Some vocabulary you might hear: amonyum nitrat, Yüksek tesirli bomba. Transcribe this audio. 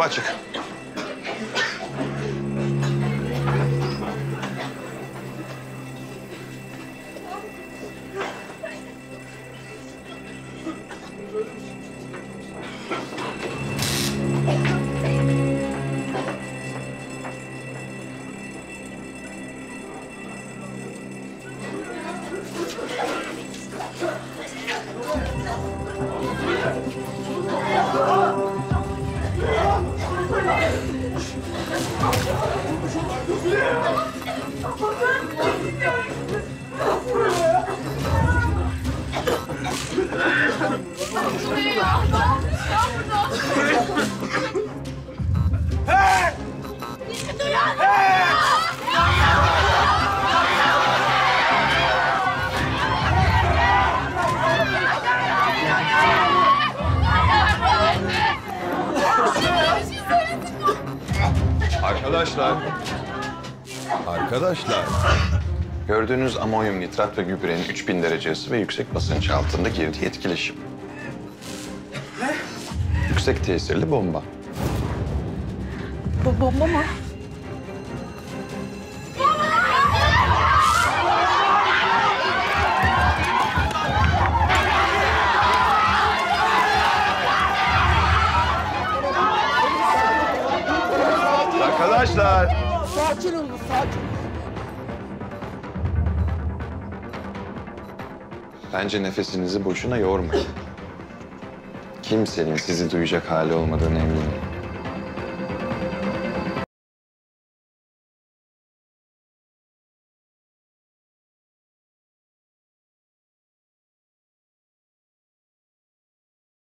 Kapı açık. Arkadaşlar, gördüğünüz amonyum nitrat ve gübrenin 3000 derecesi ve yüksek basınç altında girdiği etkileşim. Ne? Yüksek tesirli bomba. Bu bomba mı? Arkadaşlar. Sakin olun, sakin. Bence nefesinizi boşuna yormayın. Kimsenin sizi duyacak hali olmadığına eminim.